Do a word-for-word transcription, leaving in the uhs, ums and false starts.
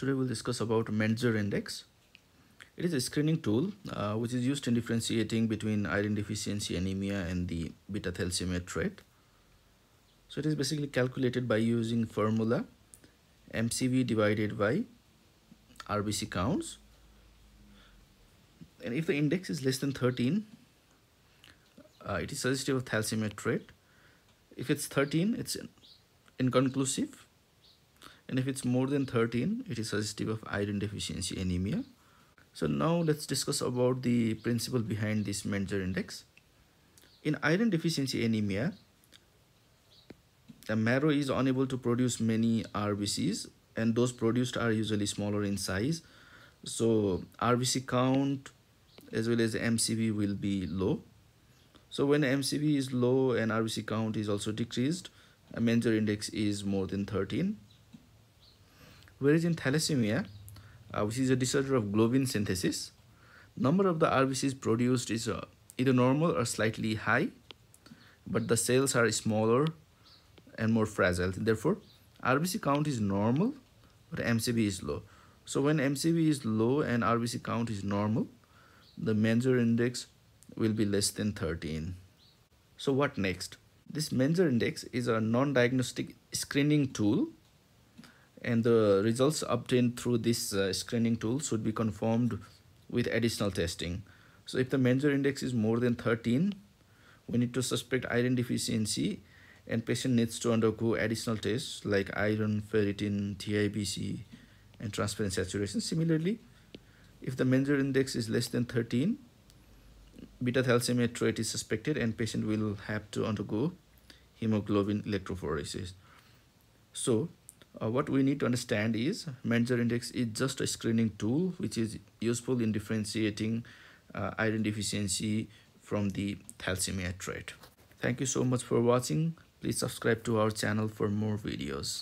Today we'll discuss about Mentzer Index. It is a screening tool uh, which is used in differentiating between iron deficiency anemia and the beta thalassemia trait. So it is basically calculated by using formula M C V divided by R B C counts. And if the index is less than thirteen, uh, it is suggestive of thalassemia trait. If it's thirteen, it's inconclusive. And if it's more than thirteen, it is suggestive of iron deficiency anemia. So now let's discuss about the principle behind this Mentzer index. In iron deficiency anemia, the marrow is unable to produce many R B Cs, and those produced are usually smaller in size. So R B C count as well as M C V will be low. So when M C V is low and R B C count is also decreased, a Mentzer index is more than thirteen. Whereas in thalassemia, uh, which is a disorder of globin synthesis, number of the R B Cs produced is uh, either normal or slightly high, but the cells are smaller and more fragile. Therefore, R B C count is normal, but M C V is low. So when M C V is low and R B C count is normal, the Mentzer index will be less than thirteen. So what next? This Mentzer index is a non-diagnostic screening tool, and the results obtained through this uh, screening tool should be confirmed with additional testing. So if the Mentzer index is more than thirteen, we need to suspect iron deficiency, and patient needs to undergo additional tests like iron, ferritin, T I B C, and transferrin saturation. Similarly, if the Mentzer index is less than thirteen, beta thalassemia trait is suspected, and patient will have to undergo hemoglobin electrophoresis. So Uh, what we need to understand is Mentzer index is just a screening tool which is useful in differentiating uh, iron deficiency from the thalassemia trait. Thank you so much for watching. Please subscribe to our channel for more videos.